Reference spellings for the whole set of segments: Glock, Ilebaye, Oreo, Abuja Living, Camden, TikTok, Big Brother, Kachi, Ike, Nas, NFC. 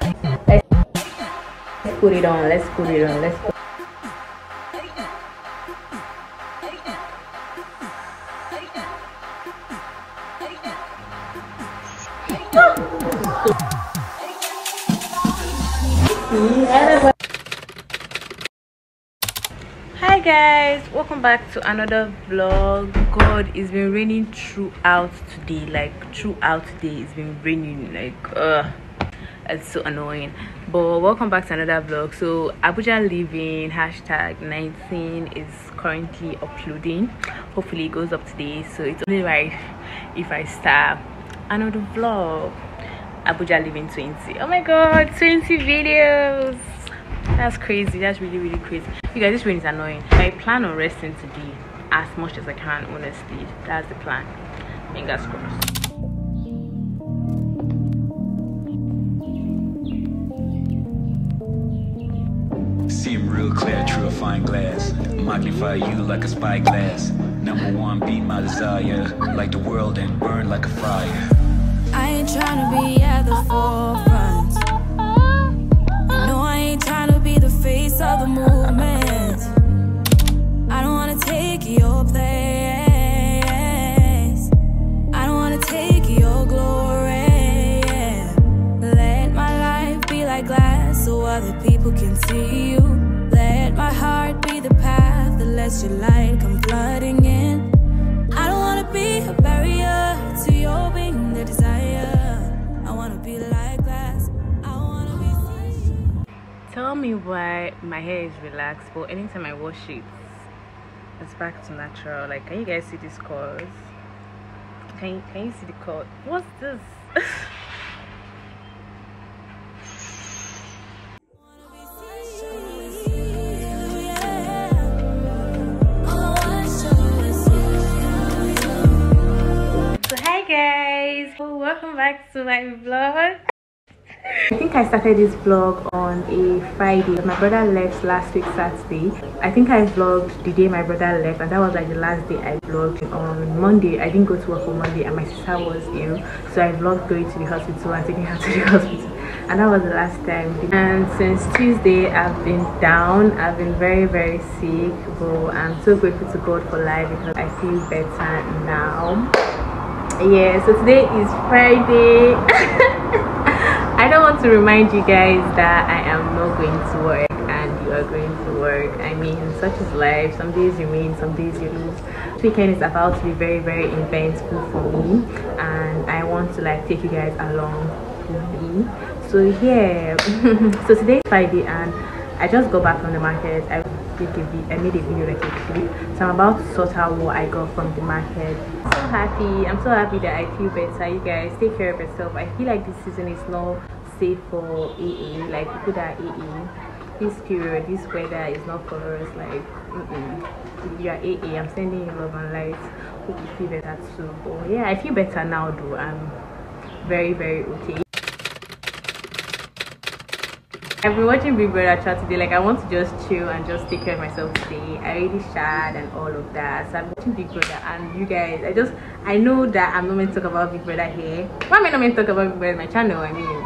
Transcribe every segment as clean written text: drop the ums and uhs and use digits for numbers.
Let's put it on. Let's put it on. Let's put it on. Hi guys, welcome back to another vlog. God, it's been raining throughout today, like throughout today it's been raining, like it's so annoying. But welcome back to another vlog. So Abuja Living #19 is currently uploading. Hopefully it goes up today, so it's only right if I start another vlog. Abuja Living 20. Oh my god, 20 videos. That's crazy. That's really, really crazy. You guys, this rain is annoying. I plan on resting today as much as I can, honestly. That's the plan. Fingers crossed. See him real clear through a fine glass. Magnify you like a spyglass. Number one, be my desire. Like the world and burn like a fire. I ain't tryna be at the forefront. No, I ain't tryna be the face of the movement. I don't wanna take your place. I don't wanna take your glory. Let my life be like glass so other people can see you. Let my heart be the path that lets your light come flooding in. I don't wanna be a barrier to your being. Desire. I want to be like glass. I want to be. Tell me why my hair is relaxed, but anytime I wash it, it's back to natural. Like, can you guys see these curls? Can you see the curl? What's this? Welcome back to my vlog. I think I started this vlog on a Friday. My brother left last week Saturday. I think I vlogged the day my brother left, and that was like the last day I vlogged. On Monday, I didn't go to work on Monday and my sister was ill, so I vlogged going to the hospital and taking her to the hospital, and that was the last time. And since Tuesday I've been down. I've been very, very sick, but I'm so grateful to God for life because I feel better now. Yeah, so today is Friday. I don't want to remind you guys that I am not going to work and you are going to work. I mean, such is life. Some days you win, some days you lose. This weekend is about to be very, very eventful for me, and I want to like take you guys along with me. So yeah. So today is Friday and I just got back from the market. I made a video like a clip, so I'm about to sort out what I got from the market. I'm so happy that I feel better. You guys take care of yourself. I feel like this season is not safe for AA, like people that are AA. This period, this weather is not for us. Like if you are AA, I'm sending you love and light. Hope you feel better too. But yeah, I feel better now though. I'm very, very okay. I've been watching Big Brother chat today. Like, I want to just chill and just take care of myself today. I already shared and all of that. So I'm watching Big Brother, and you guys, I know that I'm not meant to talk about Big Brother here. Why am I not meant to talk about Big Brother on my channel? I mean,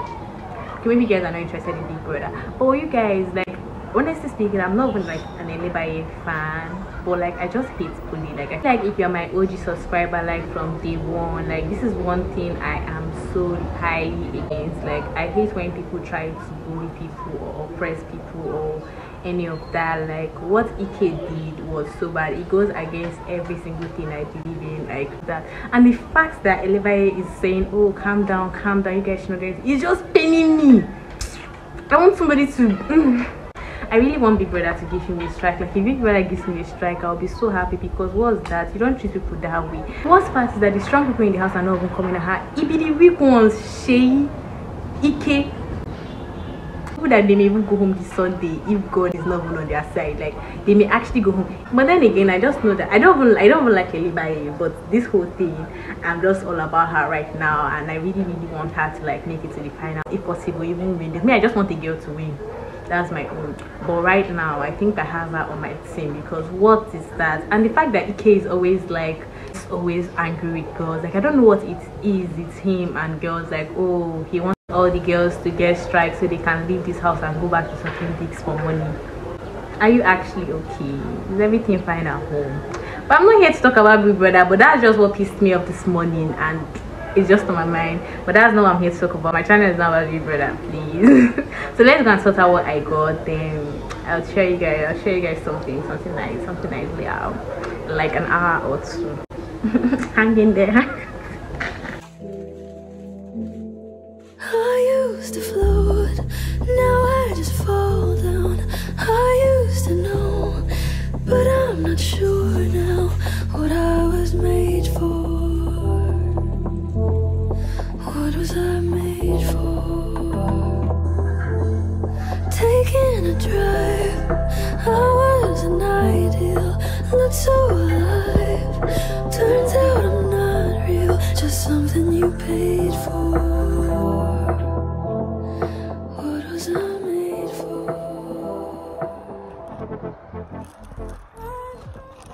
maybe you guys are not interested in Big Brother. Oh, you guys, like, honestly speaking, I'm not even like an Ilebaye fan, but like I just hate bully. Like, I feel like if you're my OG subscriber, like from day one, like this is one thing I am so highly against. Like, I hate when people try to bully people or oppress people or any of that. Like, what Ike did was so bad. It goes against every single thing I believe in, like that. And the fact that Ilebaye is saying, oh, calm down, you guys should not get it, it's just paining me. I want somebody to I really want Big Brother to give him a strike. Like, if Big Brother gives me a strike, I'll be so happy, because what's that? You don't treat people that way. What's part is that the strong people in the house are not even coming at her. It be the weak ones, Shei, Ike. People that they may even go home this Sunday if God is not even on their side. Like, they may actually go home. But then again, I just know that I don't even like Ilebaye, but this whole thing, I'm just all about her right now, and I really want her to like make it to the final, if possible, even win. I mean, I just want the girl to win. That's my own. But right now I think I have her on my team, because what is that? And the fact that Ike is always like, he's always angry with girls. Like, I don't know what it is. It's him and girls. Like, oh, he wants all the girls to get strikes so they can leave this house and go back to sucking dicks for money. Are you actually okay? Is everything fine at home? But I'm not here to talk about Big Brother, but that's just what pissed me off this morning and it's just on my mind. But that's not what I'm here to talk about. My channel is not about Big Brother, please. So let's go and sort out what I got, then I'll show you guys something nice later, like an hour or two. Hang in there. I used to float, now I just fall down. I used to know, but I'm not sure now what I was made for. What was I made for? Taking a drive, I was an ideal, looked so alive. Turns out I'm not real, just something you paid for.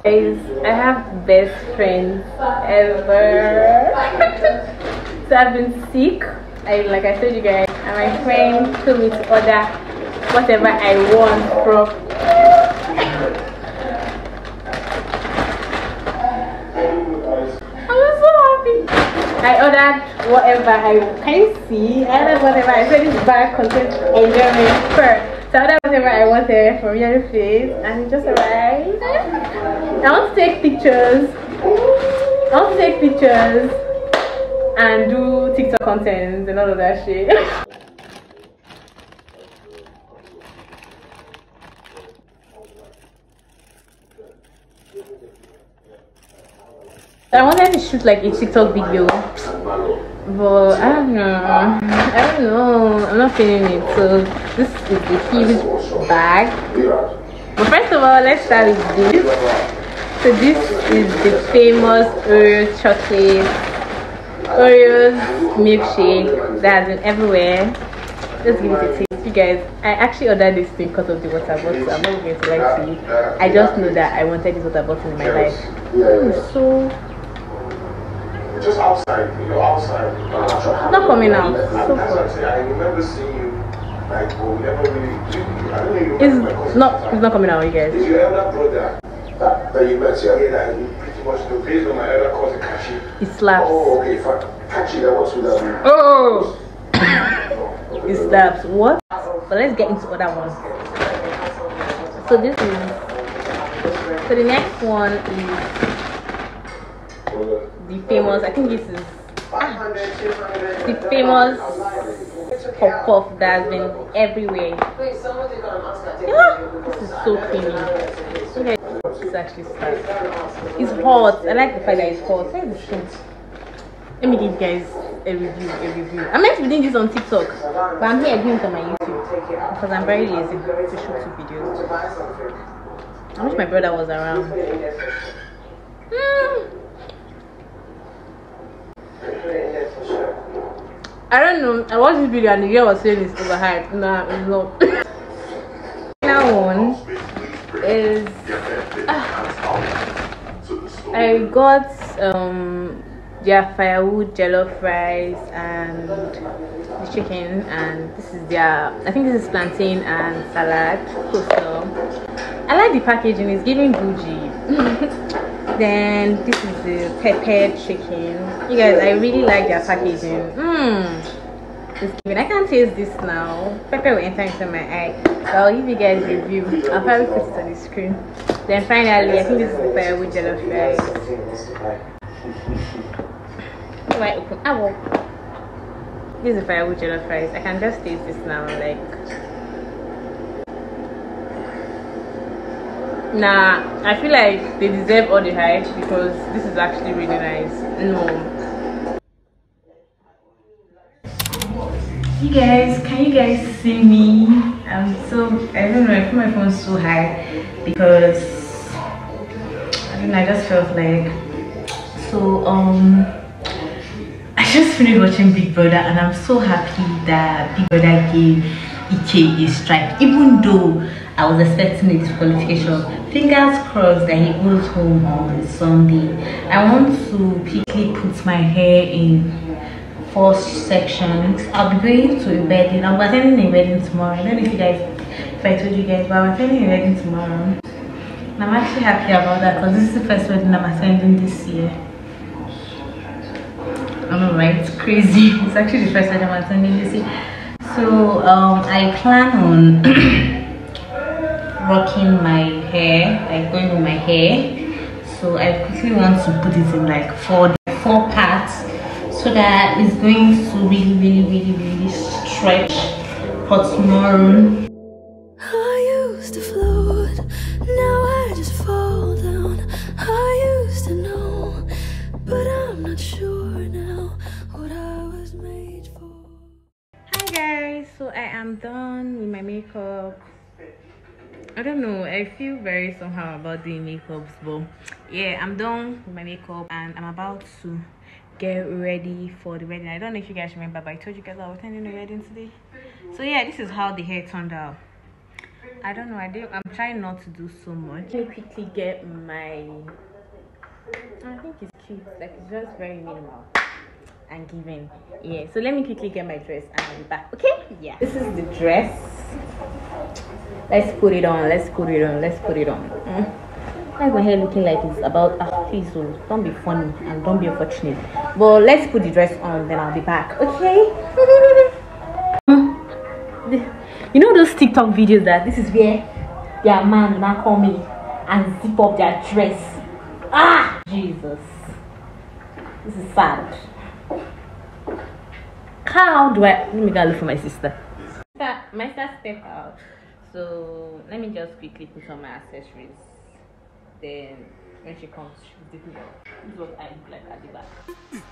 Guys, I have best friends ever. So I've been sick, like I told you guys, and my friend told me to order whatever I want from. I was so happy. I ordered whatever I can see. I ordered whatever I said. This bag contains enjoyment first. So I ordered whatever I wanted from your face and it just arrived. I want to take pictures. And do TikTok content and all of that shit. I wanted to shoot like a TikTok video, but I don't know, I'm not feeling it. So this is a huge bag, but first of all let's start with this. So this is the famous Oreo chocolate, Oreo's milkshake that has been everywhere. Let's give it a taste, you guys. I actually ordered this thing because of the water bottle. I'm not going to lie to you, I just know that I wanted this water bottle in my life. So just outside, outside. Not coming out. So I remember seeing you, like, we never really did. I don't even remember. It's not coming out, you guys. Is your elder brother that you met here that you pretty much know based on my elder cousin Kachi? It slaps. Oh, okay, if I Kachi, that was with that. Oh! It slaps. What? But let's get into other ones. So this is. So the next one is the famous, I think this is the famous puff puff that has been everywhere. Yeah, this is so creamy. Okay, it's actually stuck. It's hot. I like the fact that it's hot. Where is the shit? Let me give you guys a review. I meant to be doing this on TikTok, but I'm here doing it on my YouTube because I'm very lazy to shoot two videos. I wish my brother was around. I don't know. I watched this video and the girl was saying it's overhyped. Nah, it's not. That one is I got their firewood jello fries and the chicken, and this is their, I think this is plantain and salad coleslaw. I like the packaging, it's giving bougie. Then this is the pepper chicken. You guys, I really like their packaging. I can't taste this now. Pepper will enter into my eye. So I'll give you guys a review. I'll probably put it on the screen. Then finally, I think this is the firewood jello fries. Why open? I will. This is the firewood jello fries. I can just taste this now. Nah, I feel like they deserve all the hype because this is actually really nice. No. You guys, can you guys see me? I don't know, I feel my phone's so high because I don't know, I just felt like so I just finished watching Big Brother and I'm so happy that Big Brother gave Ike a strike, even though I was expecting a disqualification. Fingers crossed that he goes home on Sunday. I want to quickly put my hair in four sections. I'll be going to a wedding. I'm attending a wedding tomorrow. I don't know if you guys, if I told you guys, but I'm attending a wedding tomorrow. And I'm actually happy about that because this is the first wedding I'm attending this year. I don't know, right? It's crazy. It's actually the first wedding I'm attending this year. So I plan on rocking my hair, like going with my hair. So I quickly want to put it in like four parts, so that it's going to really stretch for tomorrow. I used to float, now I just fall down. I used to know, but I'm not sure now what I was made for. Hi guys, so I am done with my makeup. I don't know, I feel very somehow about doing makeups, but yeah, I'm done with my makeup and I'm about to get ready for the wedding. I don't know if you guys remember, but I told you guys I was attending the wedding today. So yeah, this is how the hair turned out. I don't know, I'm trying not to do so much. Let me quickly get my, I think it's cute, like it's just very minimal and given. Yeah, so let me quickly get my dress and I'll be back. Okay, yeah, this is the dress. Let's put it on, let's put it on, let's put it on. Why is my hair looking like it's about, please don't be funny and don't be unfortunate. Well, let's put the dress on, then I'll be back, okay? You know those TikTok videos that this is where their man now call me and zip up their dress? Ah, Jesus, this is sad. How do I, let me go look for my sister. My sister stepped out, so let me just quickly put on my accessories. Then when she comes, she'll do it. This is what I look like at the back.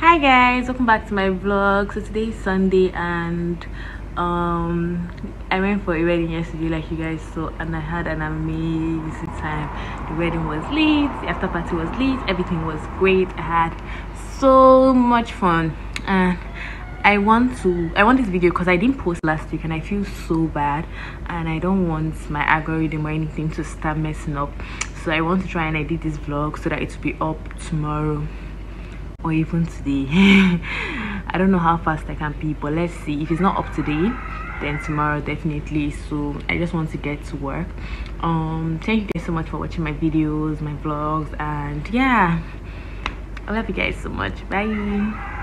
Hi guys, welcome back to my vlog. So today is Sunday and I went for a wedding yesterday like you guys saw, and I had an amazing time. The wedding was lit, the after party was lit, everything was great. I had so much fun and I want this video because I didn't post last week and I feel so bad and I don't want my algorithm or anything to start messing up, so I want to try and edit this vlog so that it will be up tomorrow or even today. I don't know how fast I can be, but let's see. If it's not up today, then tomorrow definitely. So I just want to get to work. Thank you guys so much for watching my videos, my vlogs, and yeah, I love you guys so much. Bye.